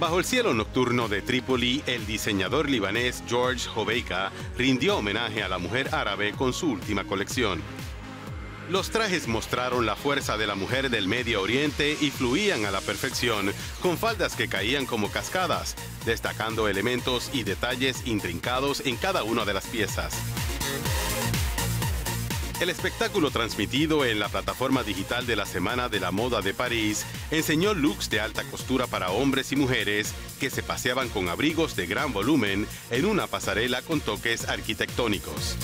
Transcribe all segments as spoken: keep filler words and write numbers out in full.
Bajo el cielo nocturno de Trípoli, el diseñador libanés Georges Hobeika rindió homenaje a la mujer árabe con su última colección. Los trajes mostraron la fuerza de la mujer del Medio Oriente y fluían a la perfección, con faldas que caían como cascadas, destacando elementos y detalles intrincados en cada una de las piezas. El espectáculo transmitido en la plataforma digital de la Semana de la Moda de París enseñó looks de alta costura para hombres y mujeres que se paseaban con abrigos de gran volumen en una pasarela con toques arquitectónicos.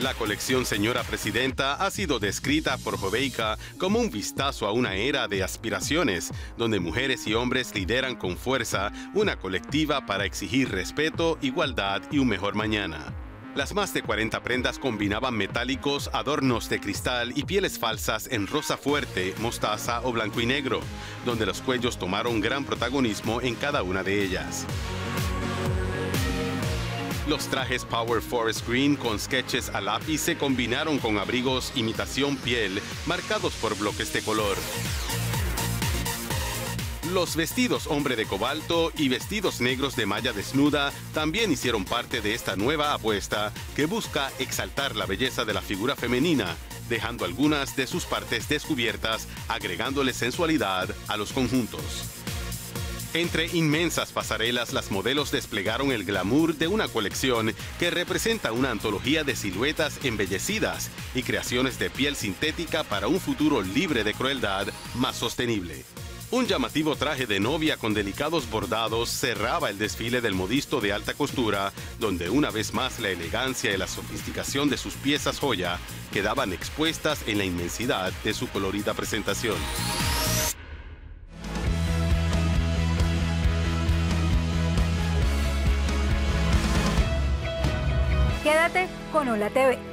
La colección Señora Presidenta ha sido descrita por Hobeika como un vistazo a una era de aspiraciones, donde mujeres y hombres lideran con fuerza una colectiva para exigir respeto, igualdad y un mejor mañana. Las más de cuarenta prendas combinaban metálicos, adornos de cristal y pieles falsas en rosa fuerte, mostaza o blanco y negro, donde los cuellos tomaron gran protagonismo en cada una de ellas. Los trajes Power Forest Green con sketches a lápiz se combinaron con abrigos imitación piel marcados por bloques de color. Los vestidos hombre de cobalto y vestidos negros de malla desnuda también hicieron parte de esta nueva apuesta que busca exaltar la belleza de la figura femenina, dejando algunas de sus partes descubiertas, agregándole sensualidad a los conjuntos. Entre inmensas pasarelas, las modelos desplegaron el glamour de una colección que representa una antología de siluetas embellecidas y creaciones de piel sintética para un futuro libre de crueldad, más sostenible. Un llamativo traje de novia con delicados bordados cerraba el desfile del modisto de alta costura, donde una vez más la elegancia y la sofisticación de sus piezas joya quedaban expuestas en la inmensidad de su colorida presentación. Quédate con Hola T V.